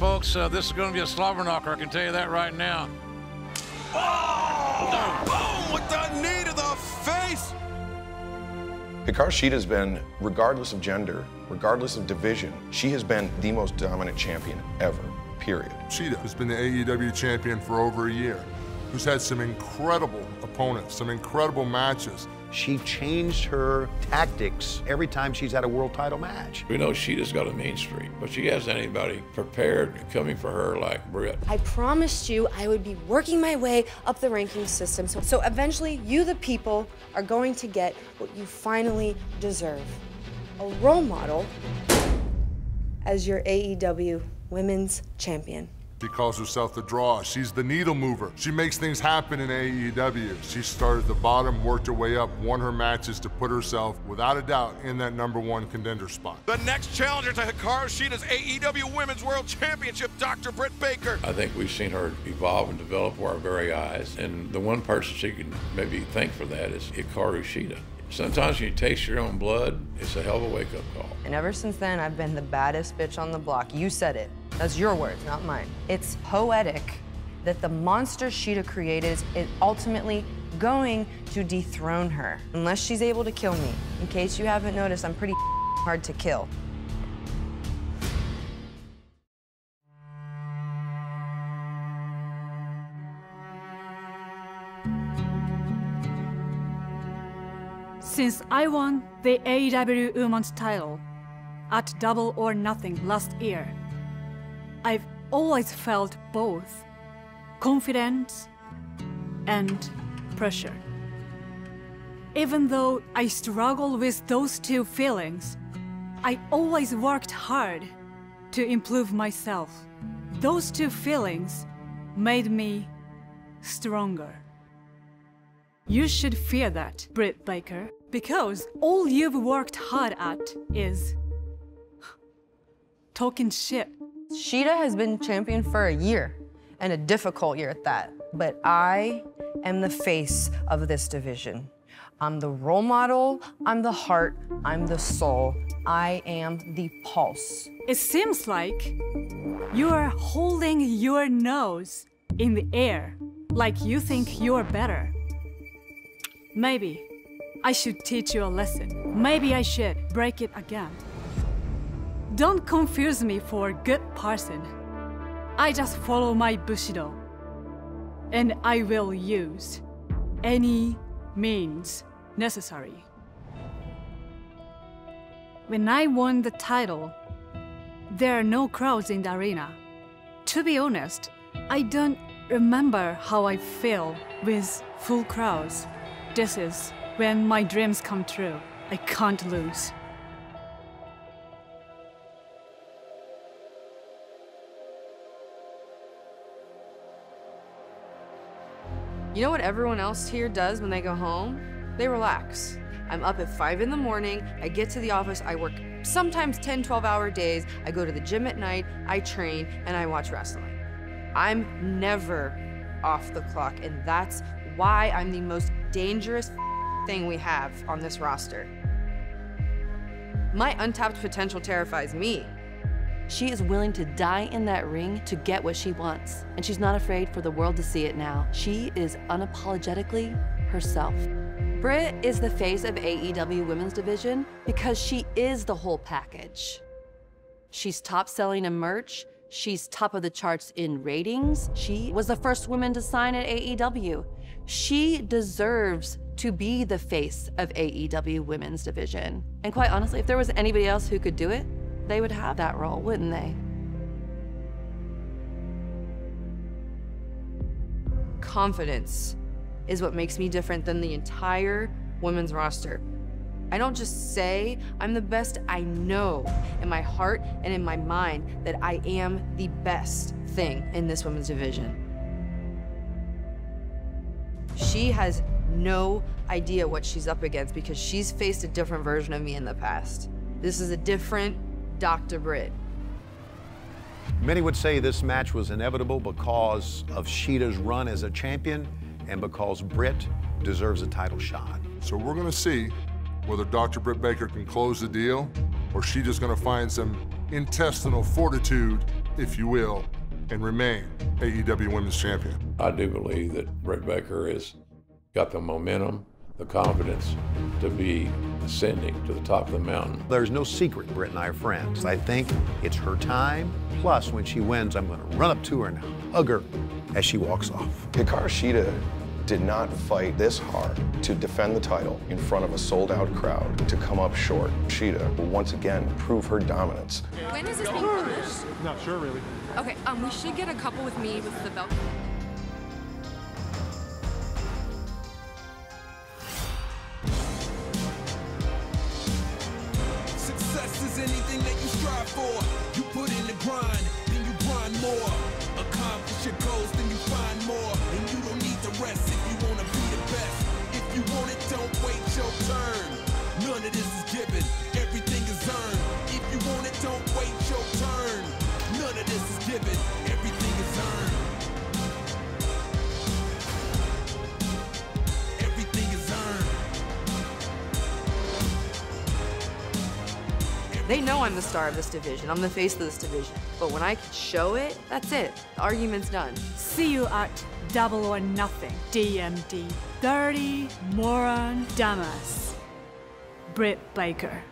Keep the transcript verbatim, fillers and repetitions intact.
folks. Uh, this is going to be a slobber knocker, I can tell you that right now. Oh! No. Boom with the knee to the face! Hikaru Shida has been, regardless of gender, regardless of division, she has been the most dominant champion ever, period. Shida has been the A E W champion for over a year, who's had some incredible opponents, some incredible matches. She changed her tactics every time she's had a world title match. We know Shida's got a mean streak, but she hasn't anybody prepared coming for her like Britt. I promised you I would be working my way up the ranking system, so, so eventually you, the people, are going to get what you finally deserve. A role model as your A E W Women's Champion. She calls herself the draw. She's the needle mover. She makes things happen in A E W. She started at the bottom, worked her way up, won her matches to put herself, without a doubt, in that number one contender spot. The next challenger to Hikaru Shida's A E W Women's World Championship, Doctor Britt Baker. I think we've seen her evolve and develop with our very eyes, and the one person she can maybe thank for that is Hikaru Shida. Sometimes when you taste your own blood, it's a hell of a wake-up call. And ever since then, I've been the baddest bitch on the block. You said it. That's your words, not mine. It's poetic that the monster Shida created is ultimately going to dethrone her, unless she's able to kill me. In case you haven't noticed, I'm pretty hard to kill. Since I won the A E W Women's title at Double or Nothing last year, I've always felt both confidence and pressure. Even though I struggle with those two feelings, I always worked hard to improve myself. Those two feelings made me stronger. You should fear that, Britt Baker, because all you've worked hard at is talking shit. Shida has been champion for a year, and a difficult year at that. But I am the face of this division. I'm the role model, I'm the heart, I'm the soul. I am the pulse. It seems like you are holding your nose in the air, like you think you're better. Maybe I should teach you a lesson. Maybe I should break it again. Don't confuse me for a good person. I just follow my Bushido. And I will use any means necessary. When I won the title, there are no crowds in the arena. To be honest, I don't remember how I feel with full crowds. This is when my dreams come true. I can't lose. You know what everyone else here does when they go home? They relax. I'm up at five in the morning, I get to the office, I work sometimes ten, twelve hour days, I go to the gym at night, I train, and I watch wrestling. I'm never off the clock, and that's why I'm the most dangerous thing we have on this roster. My untapped potential terrifies me. She is willing to die in that ring to get what she wants, and she's not afraid for the world to see it now. She is unapologetically herself. Britt is the face of A E W Women's Division because she is the whole package. She's top selling in merch, she's top of the charts in ratings, she was the first woman to sign at A E W. She deserves to be the face of A E W Women's Division. And quite honestly, if there was anybody else who could do it, they would have that role, wouldn't they? Confidence is what makes me different than the entire women's roster. I don't just say I'm the best. I know in my heart and in my mind that I am the best thing in this women's division. She has no idea what she's up against because she's faced a different version of me in the past. This is a different Doctor Britt. Many would say this match was inevitable because of Shida's run as a champion and because Britt deserves a title shot. So we're gonna see whether Doctor Britt Baker can close the deal or Shida's gonna find some intestinal fortitude if you will, and remain A E W Women's Champion. I do believe that Britt Baker has got the momentum, the confidence to be ascending to the top of the mountain. There's no secret Britt and I are friends. I think it's her time, plus when she wins, I'm gonna run up to her and hug her as she walks off. Hikaru Shida did not fight this hard to defend the title in front of a sold-out crowd to come up short. Shida will once again prove her dominance. When is this being published? Not sure, really. Okay, um, we should get a couple with me with the belt. Success is anything that you strive for. You put in the grind, then you grind more. Accomplish your goals, then you find more. And you don't need the rest if you want to be the best. If you want it, don't wait your turn. None of this is given, everything is earned. If you want it, don't wait your turn. None of this is given, everything is earned. They know I'm the star of this division. I'm the face of this division. But when I can show it, that's it. The argument's done. See you at Double or Nothing. D M D. Dirty Moron Dumbass. Britt Baker.